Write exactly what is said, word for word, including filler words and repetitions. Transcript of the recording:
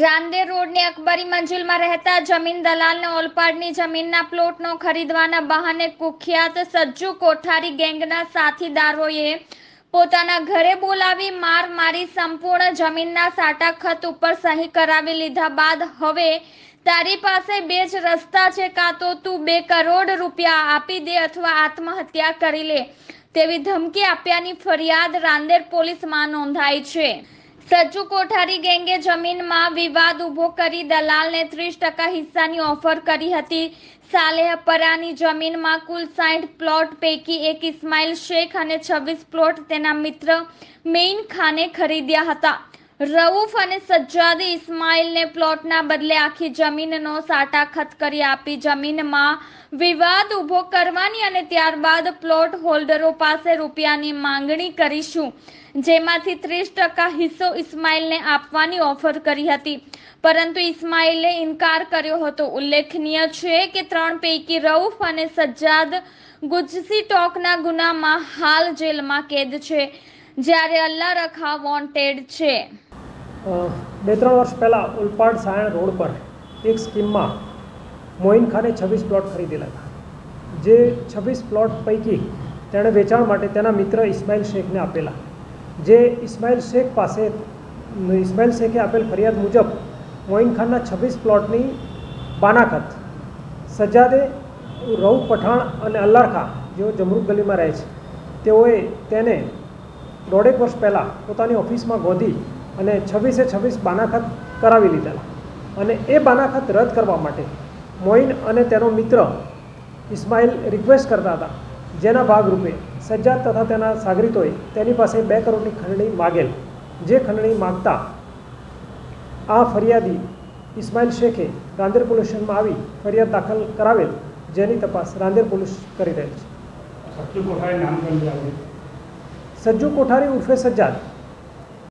રાંદેર રોડની અકબરી મંજિલમાં રહેતા જમીન દલાલને ઓલપાડની જમીનના પ્લોટનો ખરીદવાના બહાને કુખ્યાત સજ્જુ કોઠારી ગેંગના સાથીદારોએ પોતાના ઘરે બોલાવી માર મારી સંપૂર્ણ જમીનના સાટાખત ઉપર સહી કરાવી લીધા બાદ હવે તારી પાસે બે જ રસ્તા છે, કાં તો તું બે કરોડ રૂપિયા આપી દે અથવા આત્મહત્યા કરી લે તેવી ધમકી આપ્યાની ફરિયાદ રાંદેર પોલીસમાં નોંધાઈ છે। सज्जू कोठारी गैंगे जमीन में विवाद उभो करी दलाल ने तीस टका हिस्सा की ऑफर करी हती। सालेहपरा की जमीन में कुल साठ प्लॉट पैकी एक इस्माइल शेख और छब्बीस प्लॉट तेना मित्र मोहिंदन खाने खरीद्या हता। रउफ सज्जाद इस्माइल ने प्लॉट ना बदले आखी जमीन नो साटाखत करी आपी। जमीन में विवाद उभो करवानी अने त्यारबाद प्लॉट होल्डरों पासे रूपियानी मांगणी करीशुं, जेमांथी तीस टका हिस्सो इस्माइल ने आपवानी ऑफर करी हती, परंतु इस्माइले इनकार कर्यो हतो। उल्लेखनीय छे के त्रण पैकी रउफ अने सज्जाद गुजसी टोकना गुनामां हाल जेलमां कैद छे, જ્યારે અલ્લાહ રખા વોન્ટેડ છે। બે ત્રણ વર્ષ પહેલાં ઓલપાડ સાયણ રોડ પર એક સ્કીમમાં મોહિંદન ખાને છવ્વીસ પ્લોટ ખરીદેલા હતા, જે છવ્વીસ પ્લોટ પૈકી તેણે વેચાણ માટે તેના મિત્ર ઇસ્માઇલ શેખને આપેલા, જે ઇસ્માઇલ શેખ પાસે ઇસ્માઇલ શેખે આપેલ ફરિયાદ મુજબ મોહિંદન ખાનના છવ્વીસ પ્લોટની બાનાખત સજ્જાદે રઉફ પઠાણ અને અલ્લાહ ખાન જેઓ જમરૂક ગલીમાં રહે છે તેઓએ તેને दौड़ेक वर्ष पहला पोतानी ऑफिस में गोधी अने छवीसे छवीस बानाखत करावी लीधेला अने ए बानाखत रद्द करवा माटे मोहिन अने तेनो मित्र इस्माइल रिक्वेस्ट करता था, जेना भागरूपे सज्जाद तथा तेना सागरितोए तेनी पासे बे करोड़नी खंडणी मागेल, जे खंडणी मागता आ फरियादी इस्माइल शेखे रांदेर पोलीस स्टेशन में आवी फरियाद दाखल करावेल, जेनी तपास रांदेर पोलीस करी रही छे। सज्जू कोठारी उर्फे सज्जाद